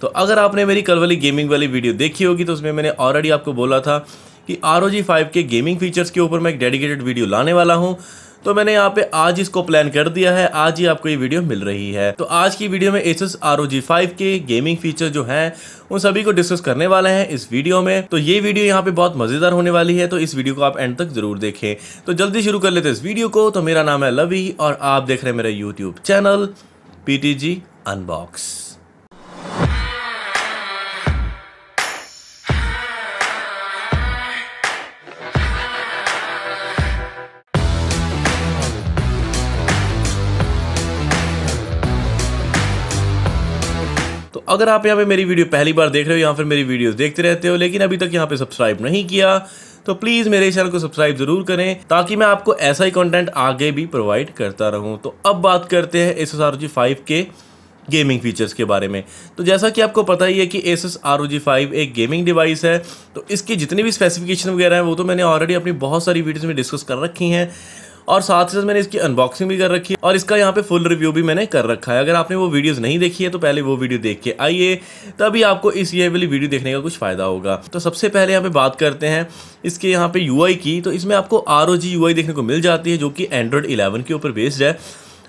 तो अगर आपने मेरी कल वाली गेमिंग वाली वीडियो देखी होगी तो उसमें मैंने ऑलरेडी आपको बोला था कि ROG 5 के गेमिंग फीचर्स के ऊपर मैं एक डेडिकेटेड वीडियो लाने वाला हूं। तो मैंने यहाँ पे आज इसको प्लान कर दिया है, आज ही आपको ये वीडियो मिल रही है। तो आज की वीडियो में Asus ROG 5 के गेमिंग फीचर जो हैं उन सभी को डिस्कस करने वाले हैं इस वीडियो में। तो ये वीडियो यहाँ पे बहुत मजेदार होने वाली है, तो इस वीडियो को आप एंड तक जरूर देखें। तो जल्दी शुरू कर लेते हैं इस वीडियो को। तो मेरा नाम है लवी और आप देख रहे हैं मेरा यूट्यूब चैनल PTG Unbbox। अगर आप यहाँ पे मेरी वीडियो पहली बार देख रहे हो या फिर मेरी वीडियोस देखते रहते हो लेकिन अभी तक यहाँ पे सब्सक्राइब नहीं किया तो प्लीज़ मेरे चैनल को सब्सक्राइब जरूर करें ताकि मैं आपको ऐसा ही कंटेंट आगे भी प्रोवाइड करता रहूँ। तो अब बात करते हैं Asus ROG 5 के गेमिंग फीचर्स के बारे में। तो जैसा कि आपको पता ही है कि Asus ROG 5 एक गेमिंग डिवाइस है, तो इसकी जितनी भी स्पेसिफिकेशन वगैरह हैं वो तो मैंने ऑलरेडी अपनी बहुत सारी वीडियोज़ में डिस्कस कर रखी हैं और साथ ही साथ मैंने इसकी अनबॉक्सिंग भी कर रखी है और इसका यहाँ पे फुल रिव्यू भी मैंने कर रखा है। अगर आपने वो वीडियोस नहीं देखी है तो पहले वो वीडियो देख के आइए, तभी आपको इस ये वाली वीडियो देखने का कुछ फ़ायदा होगा। तो सबसे पहले यहाँ पे बात करते हैं इसके यहाँ पे यूआई की। तो इसमें आपको ROG UI देखने को मिल जाती है जो कि एंड्रॉयड 11 के ऊपर बेस्ड है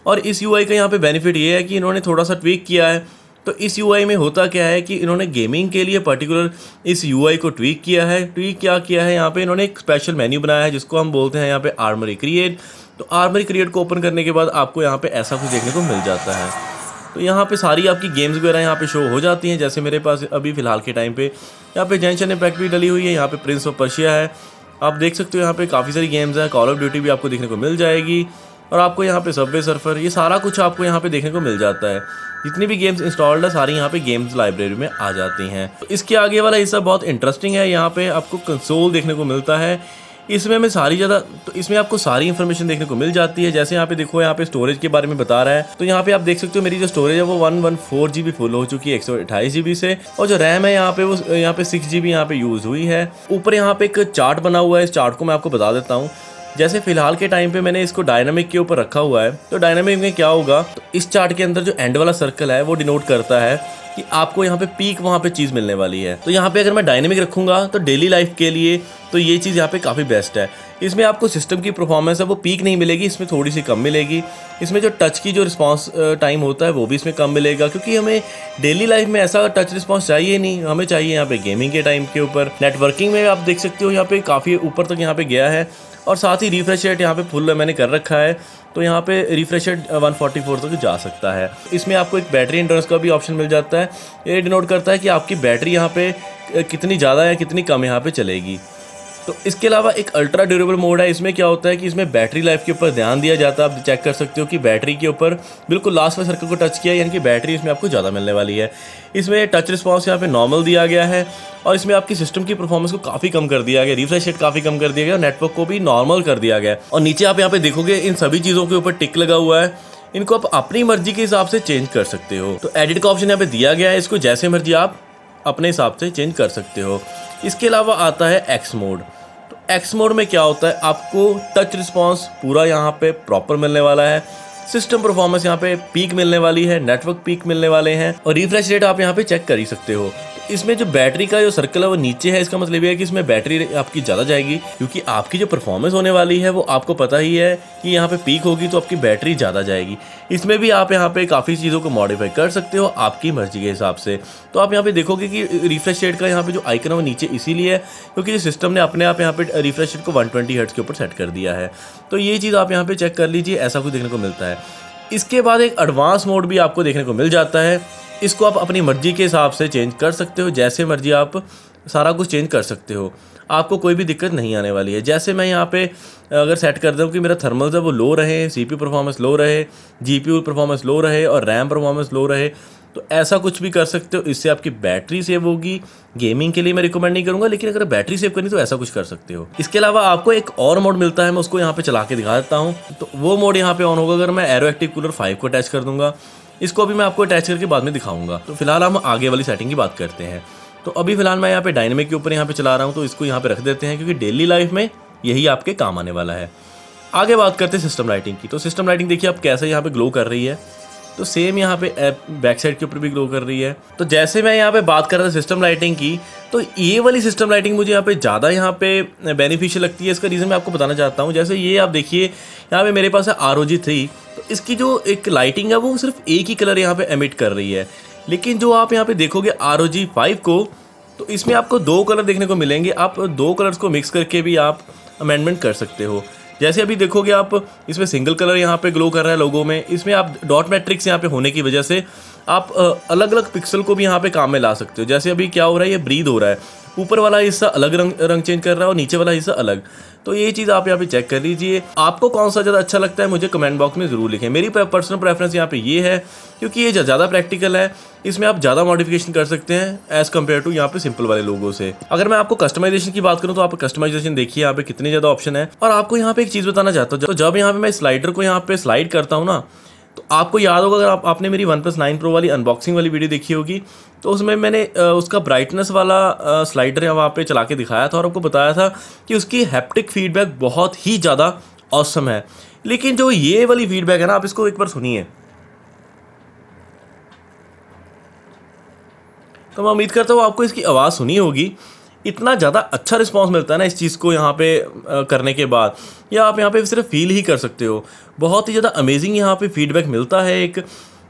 और इस UI का यहाँ पर बेनिफिट ये है कि इन्होंने थोड़ा सा ट्वीक किया है। तो इस UI में होता क्या है कि इन्होंने गेमिंग के लिए पर्टिकुलर इस UI को ट्वीक किया है। ट्वीक क्या किया है, यहाँ पे इन्होंने एक स्पेशल मेन्यू बनाया है जिसको हम बोलते हैं यहाँ पे आर्मरी क्रिएट। तो आर्मरी क्रिएट को ओपन करने के बाद आपको यहाँ पे ऐसा कुछ देखने को मिल जाता है। तो यहाँ पे सारी आपकी गेम्स वगैरह यहाँ पे शो हो जाती हैं। जैसे मेरे पास अभी फ़िलहाल के टाइम पर यहाँ पे जेंशन इम्पैक्ट भी डली हुई है, यहाँ पर प्रिंस ऑफ पर्शिया है, आप देख सकते हो। यहाँ पर काफ़ी सारी गेम्स हैं, कॉल ऑफ ड्यूटी भी आपको देखने को मिल जाएगी और आपको यहाँ पे सबवे सर्फर, ये सारा कुछ आपको यहाँ पे देखने को मिल जाता है। जितनी भी गेम्स इंस्टॉल्ड है सारी यहाँ पे गेम्स लाइब्रेरी में आ जाती हैं। तो इसके आगे वाला हिस्सा बहुत इंटरेस्टिंग है, यहाँ पे आपको कंसोल देखने को मिलता है। इसमें आपको सारी इन्फॉर्मेशन देखने को मिल जाती है। जैसे यहाँ पे देखो, यहाँ पे स्टोरेज के बारे में बता रहा है। तो यहाँ पे आप देख सकते हो मेरी जो स्टोरेज है वो 114 GB फुल हो चुकी है 128 GB से और जो रैम है यहाँ पे वो यहाँ पे 6 GB यहाँ पे यूज़ हुई है। ऊपर यहाँ पे एक चार्ट बना हुआ है, इस चार्ट को मैं आपको बता देता हूँ। जैसे फ़िलहाल के टाइम पे मैंने इसको डायनामिक के ऊपर रखा हुआ है। तो डायनामिक में क्या होगा, तो इस चार्ट के अंदर जो एंड वाला सर्कल है वो डिनोट करता है कि आपको यहाँ पे पीक वहाँ पे चीज़ मिलने वाली है। तो यहाँ पे अगर मैं डायनामिक रखूँगा तो डेली लाइफ के लिए तो ये चीज़ यहाँ पे काफ़ी बेस्ट है। इसमें आपको सिस्टम की परफॉर्मेंस है वो पीक नहीं मिलेगी, इसमें थोड़ी सी कम मिलेगी। इसमें जो टच की जो रिस्पांस टाइम होता है वो भी इसमें कम मिलेगा क्योंकि हमें डेली लाइफ में ऐसा टच रिस्पांस चाहिए नहीं, हमें चाहिए यहाँ पे गेमिंग के टाइम के ऊपर। नेटवर्किंग में आप देख सकते हो यहाँ पे काफ़ी ऊपर तक यहाँ पे गया है और साथ ही रिफ्रेश रेट यहाँ पे फुल मैंने कर रखा है तो यहाँ पे रिफ्रेश रेट 144 तक जा सकता है। इसमें आपको एक बैटरी एंड्योरेंस का भी ऑप्शन मिल जाता है, ये डिनोट करता है कि आपकी बैटरी यहाँ पे कितनी ज़्यादा या कितनी कम यहाँ पे चलेगी। तो इसके अलावा एक अल्ट्रा ड्यूरेबल मोड है। इसमें क्या होता है कि इसमें बैटरी लाइफ के ऊपर ध्यान दिया जाता है। आप चेक कर सकते हो कि बैटरी के ऊपर बिल्कुल लास्ट में सर्कल को टच किया यानी कि बैटरी इसमें आपको ज़्यादा मिलने वाली है। इसमें टच रिस्पॉन्स यहाँ पे नॉर्मल दिया गया है और इसमें आपकी सिस्टम की परफॉर्मेंस को काफ़ी कम कर दिया गया, रिफ्रेश रेट काफ़ी कम कर दिया गया और नेटवर्क को भी नॉर्मल कर दिया गया। और नीचे आप यहाँ पे देखोगे इन सभी चीज़ों के ऊपर टिक लगा हुआ है, इनको आप अपनी मर्जी के हिसाब से चेंज कर सकते हो। तो एडिट का ऑप्शन यहाँ पे दिया गया है, इसको जैसे मर्जी आप अपने हिसाब से चेंज कर सकते हो। इसके अलावा आता है एक्स मोड। तो एक्स मोड में क्या होता है, आपको टच रिस्पॉन्स पूरा यहाँ पे प्रॉपर मिलने वाला है, सिस्टम परफॉर्मेंस यहाँ पे पीक मिलने वाली है, नेटवर्क पीक मिलने वाले हैं और रिफ्रेश रेट आप यहाँ पे चेक कर ही सकते हो। इसमें जो बैटरी का जो सर्कल है वो नीचे है, इसका मतलब ये है कि इसमें बैटरी आपकी ज़्यादा जाएगी क्योंकि आपकी जो परफॉर्मेंस होने वाली है वो आपको पता ही है कि यहाँ पे पीक होगी तो आपकी बैटरी ज़्यादा जाएगी। इसमें भी आप यहाँ पे काफ़ी चीज़ों को मॉडिफाई कर सकते हो आपकी मर्जी के हिसाब से। तो आप यहाँ पे देखोगे कि रिफ्रेश रेट का यहाँ पे जो आइकन है वो नीचे इसीलिए है क्योंकि सिस्टम ने अपने आप यहाँ पे रिफ्रेश रेट को 120 Hz के ऊपर सेट कर दिया है। तो ये चीज़ आप यहाँ पर चेक कर लीजिए, ऐसा कुछ देखने को मिलता है। इसके बाद एक एडवांस मोड भी आपको देखने को मिल जाता है, इसको आप अपनी मर्जी के हिसाब से चेंज कर सकते हो, जैसे मर्जी आप सारा कुछ चेंज कर सकते हो, आपको कोई भी दिक्कत नहीं आने वाली है। जैसे मैं यहाँ पे अगर सेट कर दूँ कि मेरा थर्मल्स है वो लो रहे, CPU परफॉर्मेंस लो रहे, GPU परफॉर्मेंस लो रहे और RAM परफॉर्मेंस लो रहे, तो ऐसा कुछ भी कर सकते हो। इससे आपकी बैटरी सेव होगी। गेमिंग के लिए मैं रिकमेंड नहीं करूँगा लेकिन अगर बैटरी सेव करनी तो ऐसा कुछ कर सकते हो। इसके अलावा आपको एक और मोड मिलता है, मैं उसको यहाँ पर चला के दिखा देता हूँ। तो वो मोड यहाँ पर ऑन होगा अगर मैं AeroActive Cooler 5 को अटैच कर दूँगा। इसको अभी मैं आपको अटैच करके बाद में दिखाऊंगा। तो फिलहाल हम आगे वाली सेटिंग की बात करते हैं। तो अभी फिलहाल मैं यहाँ पे डायनेमिक के ऊपर यहाँ पे चला रहा हूँ, तो इसको यहाँ पे रख देते हैं क्योंकि डेली लाइफ में यही आपके काम आने वाला है। आगे बात करते हैं सिस्टम लाइटिंग की। तो सिस्टम लाइटिंग देखिए आप कैसे यहाँ पे ग्लो कर रही है। तो सेम यहाँ पे ऐप बैक साइड के ऊपर भी ग्लो कर रही है। तो जैसे मैं यहाँ पे बात कर रहा था सिस्टम लाइटिंग की, तो ये वाली सिस्टम लाइटिंग मुझे यहाँ पे ज़्यादा यहाँ पे बेनिफिशियल लगती है। इसका रीज़न मैं आपको बताना चाहता हूँ। जैसे ये आप देखिए यहाँ पे मेरे पास है ROG 3, तो इसकी जो एक लाइटिंग है वो सिर्फ एक ही कलर यहाँ पे एमिट कर रही है। लेकिन जो आप यहाँ पे देखोगे ROG 5 को, तो इसमें आपको दो कलर देखने को मिलेंगे। आप दो कलर्स को मिक्स करके भी आप अमेंडमेंट कर सकते हो। जैसे अभी देखोगे आप इसमें सिंगल कलर यहाँ पे ग्लो कर रहा है लोगों में, इसमें आप डॉट मैट्रिक्स यहाँ पे होने की वजह से आप अलग अलग पिक्सल को भी यहाँ पे काम में ला सकते हो। जैसे अभी क्या हो रहा है, ये ब्रीद हो रहा है, ऊपर वाला हिस्सा अलग रंग चेंज कर रहा है और नीचे वाला हिस्सा अलग। तो ये चीज़ आप यहाँ पे चेक कर लीजिए। आपको कौन सा ज़्यादा अच्छा लगता है मुझे कमेंट बॉक्स में ज़रूर लिखें। मेरी पर्सनल प्रेफरेंस यहाँ पे ये है क्योंकि ये ज़्यादा प्रैक्टिकल है, इसमें आप ज़्यादा मॉडिफिकेशन कर सकते हैं एज़ कम्पेयर टू यहाँ पे सिंपल वाले लोगों से। अगर मैं आपको कस्टमाइजेशन की बात करूँ तो आप कस्टमाइजेशन देखिए यहाँ पे कितने ज़्यादा ऑप्शन है। और आपको यहाँ पे एक चीज़ बताना चाहता हूँ, तो जब यहाँ पे मैं स्लाइडर को यहाँ पे स्लाइड करता हूँ ना, तो आपको याद होगा अगर आपने मेरी OnePlus 9 Pro वाली अनबॉक्सिंग वाली वीडियो देखी होगी, तो उसमें मैंने उसका ब्राइटनेस वाला स्लाइडर वहाँ पे चला के दिखाया था और आपको बताया था कि उसकी हैप्टिक फीडबैक बहुत ही ज़्यादा ऑसम है। लेकिन जो ये वाली फीडबैक है ना, आप इसको एक बार सुनिए। तो मैं उम्मीद करता हूँ आपको इसकी आवाज़ सुनी होगी। इतना ज़्यादा अच्छा रिस्पांस मिलता है ना इस चीज़ को यहाँ पे करने के बाद, या आप यहाँ पे सिर्फ फील ही कर सकते हो। बहुत ही ज़्यादा अमेजिंग यहाँ पे फीडबैक मिलता है। एक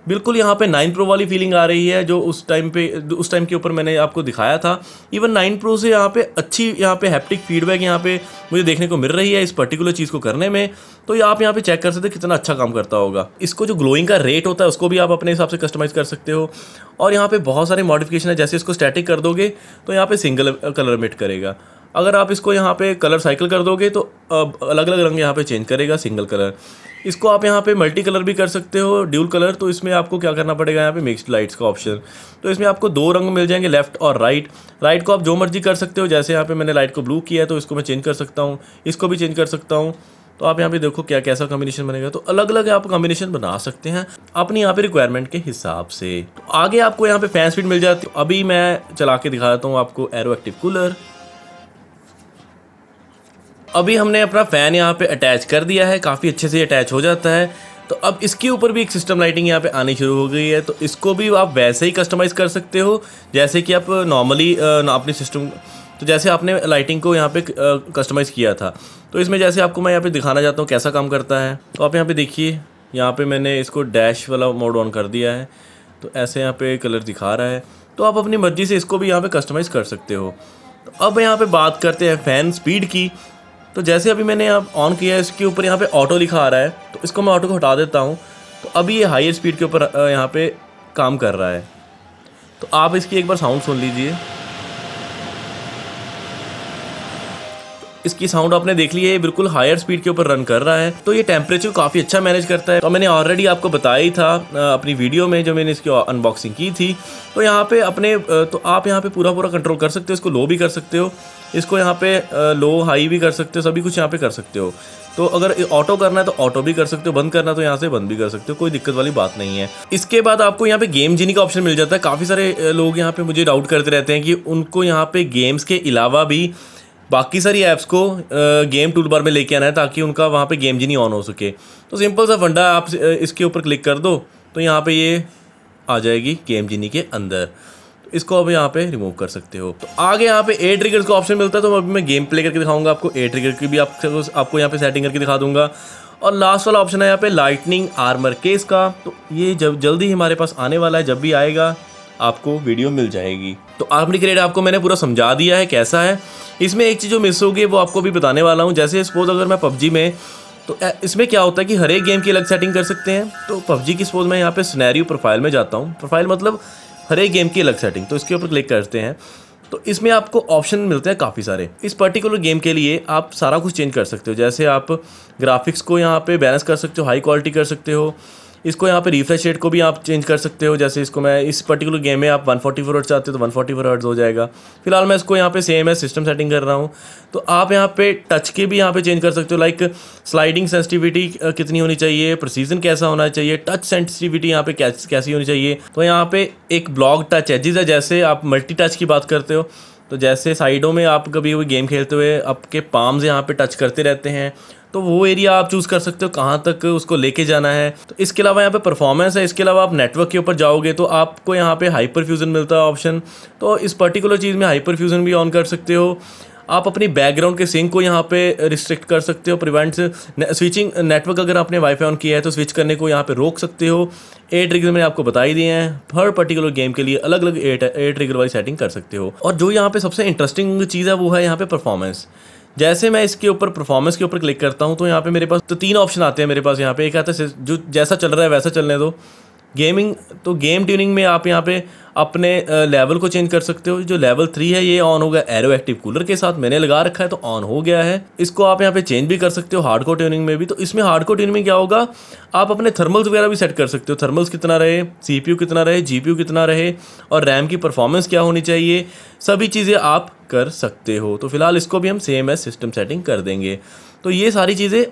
बिल्कुल यहाँ पे 9 Pro वाली फीलिंग आ रही है जो उस टाइम के ऊपर मैंने आपको दिखाया था। इवन 9 Pro से यहाँ पे अच्छी यहाँ पे हैप्टिक फीडबैक यहाँ पे मुझे देखने को मिल रही है इस पर्टिकुलर चीज़ को करने में। तो ये आप यहाँ पे चेक कर सकते हो कितना अच्छा काम करता होगा। इसको जो ग्लोइंग का रेट होता है उसको भी आप अपने हिसाब से कस्टमाइज़ कर सकते हो। और यहाँ पर बहुत सारे मॉडिफिकेशन है। जैसे इसको स्टैटिक कर दोगे तो यहाँ पर सिंगल कलर एमिट करेगा। अगर आप इसको यहाँ पे कलर साइकिल कर दोगे तो अलग अलग रंग यहाँ पे चेंज करेगा सिंगल कलर। इसको आप यहाँ पे मल्टी कलर भी कर सकते हो, ड्यूल कलर। तो इसमें आपको क्या करना पड़ेगा, यहाँ पे मिक्स्ड लाइट्स का ऑप्शन। तो इसमें आपको दो रंग मिल जाएंगे, लेफ्ट और राइट को आप जो मर्जी कर सकते हो। जैसे यहाँ पर मैंने लाइट को ब्लू किया है तो इसको मैं चेंज कर सकता हूँ, इसको भी चेंज कर सकता हूँ। तो आप यहाँ पे देखो क्या कैसा कॉम्बिनेशन बनेगा। तो अलग अलग आप कॉम्बिनेशन बना सकते हैं अपनी यहाँ पे रिक्वायरमेंट के हिसाब से। आगे आपको यहाँ पे फैन स्पीड मिल जाती है। अभी मैं चला के दिखा देता हूँ आपको एरोएक्टिव कूलर। अभी हमने अपना फ़ैन यहाँ पे अटैच कर दिया है, काफ़ी अच्छे से अटैच हो जाता है। तो अब इसके ऊपर भी एक सिस्टम लाइटिंग यहाँ पे आनी शुरू हो गई है। तो इसको भी आप वैसे ही कस्टमाइज़ कर सकते हो जैसे कि आप नॉर्मली अपने सिस्टम, तो जैसे आपने लाइटिंग को यहाँ पे कस्टमाइज़ किया था। तो इसमें जैसे आपको मैं यहाँ पर दिखाना चाहता हूँ कैसा काम करता है। तो आप यहाँ पर देखिए, यहाँ पर मैंने इसको डैश वाला मोड ऑन कर दिया है तो ऐसे यहाँ पर कलर दिखा रहा है। तो आप अपनी मर्ज़ी से इसको भी यहाँ पर कस्टमाइज़ कर सकते हो। तो अब यहाँ पर बात करते हैं फ़ैन स्पीड की। तो जैसे अभी मैंने आप ऑन किया है, इसके ऊपर यहाँ पे ऑटो लिखा आ रहा है तो इसको मैं ऑटो को हटा देता हूँ। तो अभी ये हायर स्पीड के ऊपर यहाँ पे काम कर रहा है। तो आप इसकी एक बार साउंड सुन लीजिए। इसकी साउंड आपने देख ली है, बिल्कुल हायर स्पीड के ऊपर रन कर रहा है। तो ये टेम्परेचर काफ़ी अच्छा मैनेज करता है। तो मैंने ऑलरेडी आपको बताया ही था अपनी वीडियो में जो मैंने इसकी अनबॉक्सिंग की थी। तो यहाँ पे तो आप यहाँ पे पूरा कंट्रोल कर सकते हो। इसको लो भी कर सकते हो, इसको यहाँ पे लो हाई भी कर सकते हो, सभी कुछ यहाँ पे कर सकते हो। तो अगर ऑटो करना है तो ऑटो भी कर सकते हो, बंद करना है तो यहाँ से बंद भी कर सकते हो, कोई दिक्कत वाली बात नहीं है। इसके बाद आपको यहाँ पे गेम जीनी का ऑप्शन मिल जाता है। काफ़ी सारे लोग यहाँ पे मुझे डाउट करते रहते हैं कि उनको यहाँ पे गेम्स के अलावा भी बाकी सारी ऐप्स को गेम टूल बार में लेके आना है ताकि उनका वहाँ पे गेम जीनी ऑन हो सके। तो सिंपल सा फंडा, आप इसके ऊपर क्लिक कर दो तो यहाँ पे ये आ जाएगी गेम जीनी के अंदर। इसको अब यहाँ पे रिमूव कर सकते हो। तो आगे यहाँ पे एयर ट्रिगर्स का ऑप्शन मिलता है। तो अभी मैं गेम प्ले करके दिखाऊंगा आपको, एयर ट्रिगर की भी आपको यहाँ पे सेटिंग करके दिखा दूंगा। और लास्ट वाला ऑप्शन है यहाँ पे लाइटनिंग आर्मर केस का। तो ये जब जल्दी ही हमारे पास आने वाला है, जब भी आएगा आपको वीडियो मिल जाएगी। तो आर्मरी क्रेट आपको मैंने पूरा समझा दिया है कैसा है। इसमें एक चीज़ जो मिस होगी वो आपको भी बताने वाला हूँ। जैसे सपोज अगर मैं PUBG में, तो इसमें क्या होता है कि हर एक गेम की अलग सेटिंग कर सकते हैं। तो PUBG की सपोज मैं यहाँ पे सिनेरियो प्रोफाइल में जाता हूँ, प्रोफाइल मतलब हर एक गेम की अलग सेटिंग। तो इसके ऊपर क्लिक करते हैं तो इसमें आपको ऑप्शन मिलते हैं काफ़ी सारे। इस पर्टिकुलर गेम के लिए आप सारा कुछ चेंज कर सकते हो। जैसे आप ग्राफिक्स को यहाँ पर बैलेंस कर सकते हो, हाई क्वालिटी कर सकते हो। इसको यहाँ पे रिफ्रेश रेट को भी आप चेंज कर सकते हो। जैसे इसको मैं इस पर्टिकुलर गेम में आप 144 हर्ट्ज़ चाहते हो तो 144 हर्ट्ज़ हो जाएगा। फिलहाल मैं इसको यहाँ पे सेम है सिस्टम सेटिंग कर रहा हूँ। तो आप यहाँ पे टच के भी यहाँ पे चेंज कर सकते हो, लाइक स्लाइडिंग सेंसिटिविटी कितनी होनी चाहिए, प्रिसीजन कैसा होना चाहिए, टच सेंसिटिविटी यहाँ पे कैसी होनी चाहिए। तो यहाँ पे एक ब्लॉक टच एजेस है। जैसे आप मल्टी टच की बात करते हो तो जैसे साइडों में आप कभी कोई गेम खेलते हुए आपके पाम्स यहाँ पे टच करते रहते हैं, तो वो एरिया आप चूज़ कर सकते हो कहाँ तक उसको लेके जाना है। तो इसके अलावा यहाँ पे परफॉर्मेंस है, इसके अलावा आप नेटवर्क के ऊपर जाओगे तो आपको यहाँ पे हाइपर फ्यूज़न मिलता है ऑप्शन, तो इस पर्टिकुलर चीज़ में हाइपर फ्यूज़न भी ऑन कर सकते हो। आप अपनी बैकग्राउंड के सिंक को यहाँ पे रिस्ट्रिक्ट कर सकते हो, प्रिवेंट स्विचिंग नेटवर्क अगर आपने वाईफाई ऑन किया है तो स्विच करने को यहाँ पे रोक सकते हो। एयर ट्रिगर मैंने आपको बता ही दिए हैं, हर पर्टिकुलर गेम के लिए अलग अलग एयर ट्रिगर वाली सेटिंग कर सकते हो। और जो यहाँ पे सबसे इंटरेस्टिंग चीज़ है वो है यहाँ पे परफॉर्मेंस। जैसे मैं इसके ऊपर परफॉर्मेंस के ऊपर क्लिक करता हूँ तो यहाँ पे मेरे पास तो तीन ऑप्शन आते हैं मेरे पास यहाँ पे। एक आता है जो जैसा चल रहा है वैसा चलने दो, गेमिंग, तो गेम ट्यूनिंग में आप यहाँ पे अपने लेवल को चेंज कर सकते हो। जो लेवल 3 है ये ऑन होगा एरो एक्टिव कूलर के साथ, मैंने लगा रखा है तो ऑन हो गया है। इसको आप यहाँ पे चेंज भी कर सकते हो हार्डकोर ट्यूनिंग में भी। तो इसमें हार्डकोर ट्यूनिंग में क्या होगा, आप अपने थर्मल्स वगैरह भी सेट कर सकते हो, थर्मल्स कितना रहे, CPU कितना रहे, GPU कितना रहे और RAM की परफॉर्मेंस क्या होनी चाहिए, सभी चीज़ें आप कर सकते हो। तो फिलहाल इसको भी हम सेम एज सिस्टम सेटिंग कर देंगे। तो ये सारी चीज़ें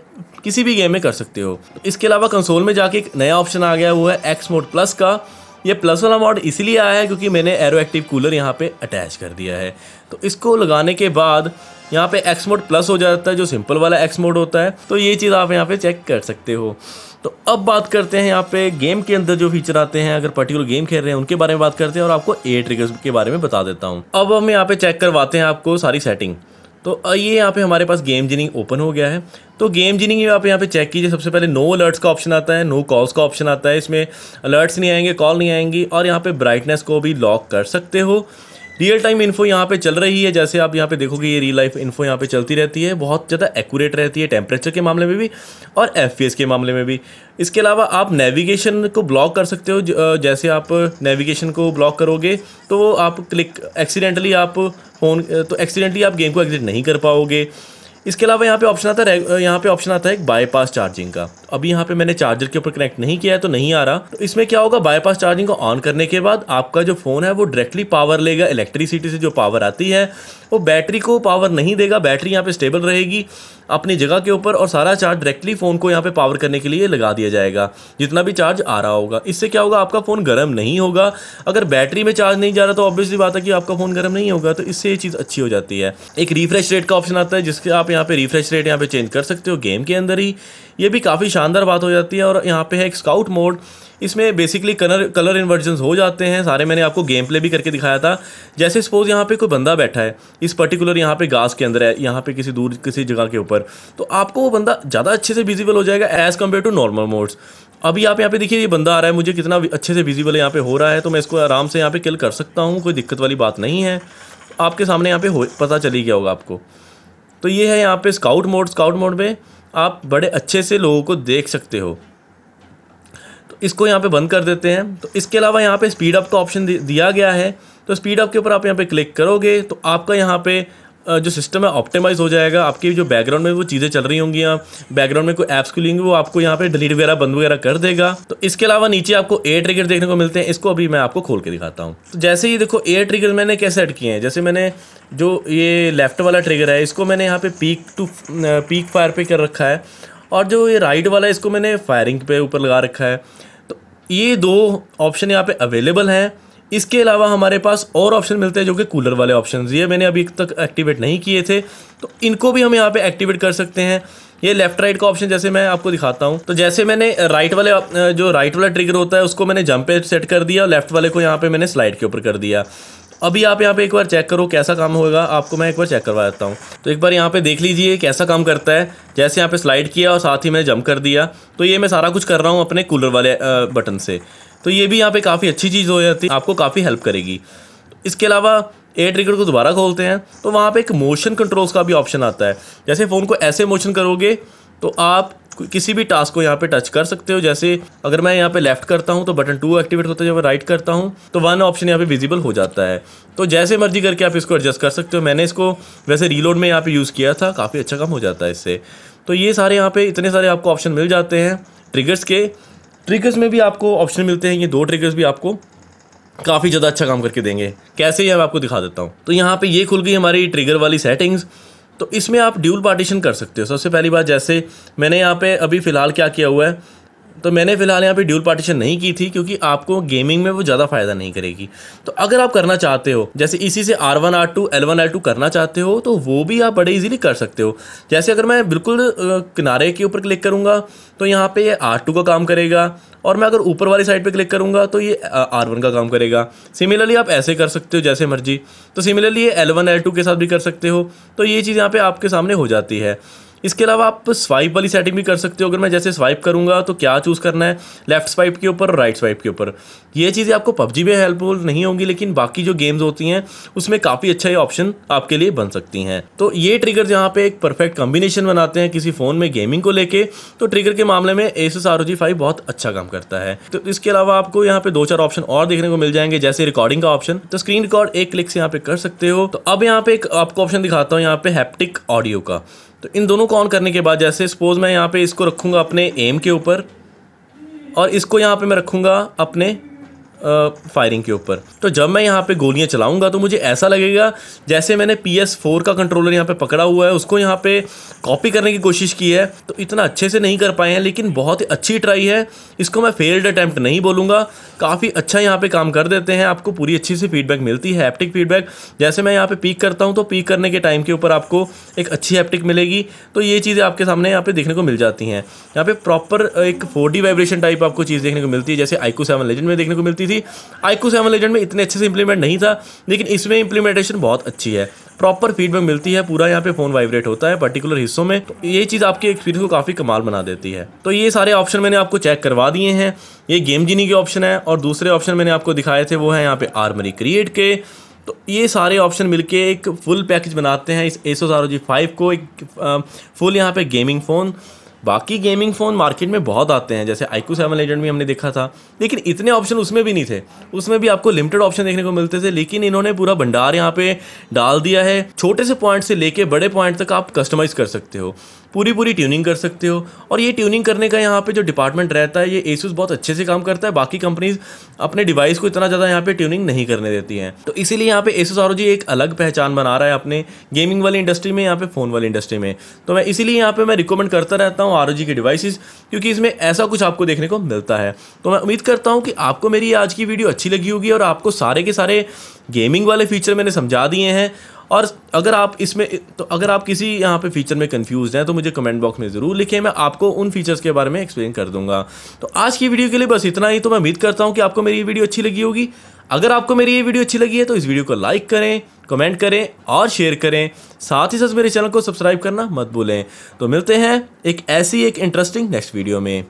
किसी भी गेम में कर सकते हो। इसके अलावा कंसोल में जाके एक नया ऑप्शन आ गया, वो है एक्स मोड प्लस का। ये प्लस वाला मोड इसलिए आया है क्योंकि मैंने एरो एक्टिव कूलर यहाँ पे अटैच कर दिया है। तो इसको लगाने के बाद यहाँ पे एक्स मोड प्लस हो जाता है, जो सिंपल वाला एक्स मोड होता है। तो ये चीज़ आप यहाँ पे चेक कर सकते हो। तो अब बात करते हैं यहाँ पे गेम के अंदर जो फीचर आते हैं, अगर पर्टिकुलर गेम खेल रहे हैं उनके बारे में बात करते हैं और आपको एयर ट्रिगर्स के बारे में बता देता हूँ। अब हम यहाँ पे चेक करवाते हैं आपको सारी सेटिंग। तो ये यहाँ पे हमारे पास गेम जिनिंग ओपन हो गया है। तो गेम जिनिंग आप यहाँ पे चेक कीजिए, सबसे पहले नो अलर्ट्स का ऑप्शन आता है, नो कॉल्स का ऑप्शन आता है, इसमें अलर्ट्स नहीं आएंगे, कॉल नहीं आएंगी। और यहाँ पे ब्राइटनेस को भी लॉक कर सकते हो। रियल टाइम इन्फो यहाँ पे चल रही है, जैसे आप यहाँ पे देखोगे ये रियल लाइफ इन्फो यहाँ पे चलती रहती है, बहुत ज़्यादा एक्यूरेट रहती है टेम्परेचर के मामले में भी और FPS के मामले में भी। इसके अलावा आप नेविगेशन को ब्लॉक कर सकते हो, जैसे आप नेविगेशन को ब्लॉक करोगे तो वो आप एक्सीडेंटली आप गेम को एग्जिट नहीं कर पाओगे। इसके अलावा यहाँ पे ऑप्शन आता है एक बाईपास चार्जिंग का। अभी यहाँ पे मैंने चार्जर के ऊपर कनेक्ट नहीं किया है तो नहीं आ रहा। तो इसमें क्या होगा, बाईपास चार्जिंग को ऑन करने के बाद आपका जो फ़ोन है वो डायरेक्टली पावर लेगा, इलेक्ट्रिसिटी से जो पावर आती है वो बैटरी को पावर नहीं देगा, बैटरी यहाँ पे स्टेबल रहेगी अपनी जगह के ऊपर और सारा चार्ज डायरेक्टली फ़ोन को यहाँ पे पावर करने के लिए लगा दिया जाएगा, जितना भी चार्ज आ रहा होगा। इससे क्या होगा, आपका फ़ोन गर्म नहीं होगा। अगर बैटरी में चार्ज नहीं जा रहा तो ऑब्वियसली बात है कि आपका फ़ोन गर्म नहीं होगा। तो इससे ये चीज़ अच्छी हो जाती है। एक रिफ्रेश रेट का ऑप्शन आता है, जिसके आप यहाँ पे रिफ्रेश रेट यहाँ पे चेंज कर सकते हो गेम के अंदर ही, ये भी काफ़ी शानदार बात हो जाती है। और यहाँ पे है एक स्काउट मोड, इसमें बेसिकली कलर इन्वर्जन्स हो जाते हैं सारे, मैंने आपको गेम प्ले भी करके दिखाया था। जैसे सपोज यहाँ पे कोई बंदा बैठा है इस पर्टिकुलर यहाँ पे घास के अंदर है, यहाँ पे किसी दूर किसी जगह के ऊपर, तो आपको वो बंदा ज़्यादा अच्छे से विजिबल हो जाएगा as compared to normal modes. अभी आप यहाँ पे देखिए ये बंदा आ रहा है, मुझे कितना अच्छे से विजिबल यहाँ पे हो रहा है, तो मैं इसको आराम से यहाँ पे किल कर सकता हूँ, कोई दिक्कत वाली बात नहीं है। आपके सामने यहाँ पे पता चली गया होगा आपको। तो ये है यहाँ पे स्काउट मोड। स्काउट मोड में आप बड़े अच्छे से लोगों को देख सकते हो, तो इसको यहाँ पे बंद कर देते हैं। तो इसके अलावा यहाँ पे स्पीड अप का ऑप्शन दिया गया है, तो स्पीड अप के ऊपर आप यहाँ पे क्लिक करोगे तो आपका यहाँ पे जो सिस्टम है ऑप्टिमाइज़ हो जाएगा। आपकी जो बैकग्राउंड में वो चीज़ें चल रही होंगी, यहाँ बैकग्राउंड में कोई ऐप्स खुली होंगी वो आपको यहाँ पे डिलीट वगैरह बंद वगैरह कर देगा। तो इसके अलावा नीचे आपको एयर ट्रिगर देखने को मिलते हैं, इसको अभी मैं आपको खोल के दिखाता हूँ। तो जैसे ये देखो एयर ट्रिगर मैंने कैसे ऐड किए हैं, जैसे मैंने जो ये लेफ्ट वाला ट्रिगर है इसको मैंने यहाँ पर पीक फायर पर कर रखा है, और जो ये राइट वाला है इसको मैंने फायरिंग पे ऊपर लगा रखा है। तो ये दो ऑप्शन यहाँ पर अवेलेबल हैं। इसके अलावा हमारे पास और ऑप्शन मिलते हैं जो कि कूलर वाले ऑप्शन, ये मैंने अभी तक एक्टिवेट नहीं किए थे, तो इनको भी हम यहाँ पे एक्टिवेट कर सकते हैं। ये लेफ़्ट राइट का ऑप्शन जैसे मैं आपको दिखाता हूँ, तो जैसे मैंने राइट वाला ट्रिगर होता है उसको मैंने जंप पे सेट कर दिया और लेफ़्ट वाले को यहाँ पे मैंने स्लाइड के ऊपर कर दिया। अभी आप यहाँ पे एक बार चेक करो कैसा काम होगा, आपको मैं एक बार चेक करवा देता हूँ। तो एक बार यहाँ पे देख लीजिए कैसा काम करता है। जैसे यहाँ पे स्लाइड किया और साथ ही मैंने जंप कर दिया, तो ये मैं सारा कुछ कर रहा हूँ अपने कूलर वाले बटन से। तो ये भी यहाँ पे काफ़ी अच्छी चीज़ हो जाती है, आपको काफ़ी हेल्प करेगी। इसके अलावा एयर ट्रिगर को दोबारा खोलते हैं तो वहाँ पे एक मोशन कंट्रोल्स का भी ऑप्शन आता है। जैसे फ़ोन को ऐसे मोशन करोगे तो आप किसी भी टास्क को यहाँ पे टच कर सकते हो। जैसे अगर मैं यहाँ पे लेफ़्ट करता हूँ तो बटन 2 एक्टिवेट होता है, जब मैं राइट करता हूँ तो 1 ऑप्शन यहाँ पे विजिबल हो जाता है। तो जैसे मर्जी करके आप इसको एडजस्ट कर सकते हो। मैंने इसको वैसे रीलोड में यहाँ पे यूज़ किया था, काफ़ी अच्छा काम हो जाता है इससे। तो ये सारे यहाँ पे इतने सारे आपको ऑप्शन मिल जाते हैं ट्रिगर्स के। ट्रिगर्स में भी आपको ऑप्शन मिलते हैं, ये दो ट्रिगर्स भी आपको काफ़ी ज़्यादा अच्छा काम करके देंगे। कैसे ये मैं आपको दिखा देता हूँ। तो यहाँ पे ये खुल गई हमारी ट्रिगर वाली सेटिंग्स। तो इसमें आप ड्यूल पार्टीशन कर सकते हो। सबसे पहली बात, जैसे मैंने यहाँ पे अभी फ़िलहाल क्या किया हुआ है, तो मैंने फ़िलहाल यहाँ पे ड्यूल पार्टीशन नहीं की थी क्योंकि आपको गेमिंग में वो ज़्यादा फ़ायदा नहीं करेगी। तो अगर आप करना चाहते हो, जैसे इसी से R1, R2, L1, L2 करना चाहते हो तो वो भी आप बड़े इजीली कर सकते हो। जैसे अगर मैं बिल्कुल किनारे के ऊपर क्लिक करूँगा तो यहाँ पे ये R2 का काम करेगा, और मैं अगर ऊपर वाली साइड पे क्लिक करूँगा तो ये R1 का काम करेगा। सिमिलरली आप ऐसे कर सकते हो जैसे मर्जी। तो सिमिलरली ये L1, L2 के साथ भी कर सकते हो। तो ये चीज़ यहाँ पे आपके सामने हो जाती है। इसके अलावा आप स्वाइप वाली सेटिंग भी कर सकते हो। अगर मैं जैसे स्वाइप करूँगा तो क्या चूज़ करना है, लेफ्ट स्वाइप के ऊपर, राइट स्वाइप के ऊपर। ये चीज़ें आपको PUBG में हेल्पफुल नहीं होंगी, लेकिन बाकी जो गेम्स होती हैं उसमें काफ़ी अच्छा ये ऑप्शन आपके लिए बन सकती हैं। तो ये ट्रिगर्स यहाँ पे एक परफेक्ट कॉम्बिनेशन बनाते हैं किसी फ़ोन में गेमिंग को लेके। तो ट्रिगर के मामले में Asus ROG 5 बहुत अच्छा काम करता है। तो इसके अलावा आपको यहाँ पे 2-4 ऑप्शन और देखने को मिल जाएंगे, जैसे रिकॉर्डिंग का ऑप्शन। तो स्क्रीन रिकॉर्ड एक क्लिक से यहाँ पे कर सकते हो। तो अब यहाँ पे एक आपको ऑप्शन दिखाता हूँ यहाँ पे हैप्टिक ऑडियो का। तो इन दोनों को ऑन करने के बाद, जैसे सपोज मैं यहाँ पे इसको रखूँगा अपने एम के ऊपर और इसको यहाँ पे मैं रखूँगा अपने फायरिंग के ऊपर। तो जब मैं यहाँ पे गोलियाँ चलाऊँगा तो मुझे ऐसा लगेगा जैसे मैंने PS4 का कंट्रोलर यहाँ पे पकड़ा हुआ है, उसको यहाँ पे कॉपी करने की कोशिश की है। तो इतना अच्छे से नहीं कर पाए हैं, लेकिन बहुत ही अच्छी ट्राई है। इसको मैं फेल्ड अटैम्प्ट नहीं बोलूँगा, काफ़ी अच्छा यहाँ पे काम कर देते हैं। आपको पूरी अच्छी सी फीडबैक मिलती है, हैप्टिक फीडबैक। जैसे मैं यहाँ पे पीक करता हूँ तो पीक करने के टाइम के ऊपर आपको एक अच्छी हैप्टिक मिलेगी। तो ये चीज़ें आपके सामने यहाँ पे देखने को मिल जाती हैं। यहाँ पे प्रॉपर एक 4D वाइब्रेशन टाइप आपको चीज़ देखने को मिलती है, जैसे iQOO 7 Legend में देखने को मिलती थी। iQOO 7 Legend में इतने अच्छे से इंप्लीमेंट नहीं था, लेकिन इसमें इंप्लीमेंटेशन बहुत अच्छी है। प्रॉपर फीडबैक मिलती है, पूरा यहाँ पे फ़ोन वाइब्रेट होता है पर्टिकुलर हिस्सों में। तो ये चीज़ आपके एक्सपीरियंस को काफ़ी कमाल बना देती है। तो ये सारे ऑप्शन मैंने आपको चेक करवा दिए हैं। ये गेम जीनी के ऑप्शन है, और दूसरे ऑप्शन मैंने आपको दिखाए थे वो है यहाँ पे आर्मरी क्रिएट के। तो ये सारे ऑप्शन मिलके एक फुल पैकेज बनाते हैं इस Asus ROG 5 को, एक फुल यहाँ पे गेमिंग फ़ोन। बाकी गेमिंग फ़ोन मार्केट में बहुत आते हैं, जैसे iQOO 7 Legend भी हमने देखा था, लेकिन इतने ऑप्शन उसमें भी नहीं थे। उसमें भी आपको लिमिटेड ऑप्शन देखने को मिलते थे, लेकिन इन्होंने पूरा भंडार यहाँ पे डाल दिया है। छोटे से पॉइंट से लेके बड़े पॉइंट तक आप कस्टमाइज़ कर सकते हो, पूरी ट्यूनिंग कर सकते हो। और ये ट्यूनिंग करने का यहाँ पे जो डिपार्टमेंट रहता है, ये Asus बहुत अच्छे से काम करता है। बाकी कंपनीज अपने डिवाइस को इतना ज़्यादा यहाँ पे ट्यूनिंग नहीं करने देती हैं। तो इसीलिए यहाँ पे Asus ROG एक अलग पहचान बना रहा है अपने गेमिंग वाली इंडस्ट्री में, यहाँ पे फ़ोन वाली इंडस्ट्री में। तो मैं इसीलिए यहाँ पे मैं रिकमेंड करता रहता हूँ ROG की डिवाइसेस, क्योंकि इसमें ऐसा कुछ आपको देखने को मिलता है। तो मैं उम्मीद करता हूँ कि आपको मेरी आज की वीडियो अच्छी लगी होगी, और आपको सारे के सारे गेमिंग वाले फीचर मैंने समझा दिए हैं। और अगर आप इसमें अगर आप किसी यहाँ पे फीचर में कंफ्यूज हैं तो मुझे कमेंट बॉक्स में ज़रूर लिखें, मैं आपको उन फीचर्स के बारे में एक्सप्लेन कर दूंगा। तो आज की वीडियो के लिए बस इतना ही। तो मैं उम्मीद करता हूँ कि आपको मेरी ये वीडियो अच्छी लगी होगी। अगर आपको मेरी ये वीडियो अच्छी लगी है तो इस वीडियो को लाइक करें, कमेंट करें और शेयर करें। साथ ही साथ मेरे चैनल को सब्सक्राइब करना मत भूलें। तो मिलते हैं एक ऐसी इंटरेस्टिंग नेक्स्ट वीडियो में।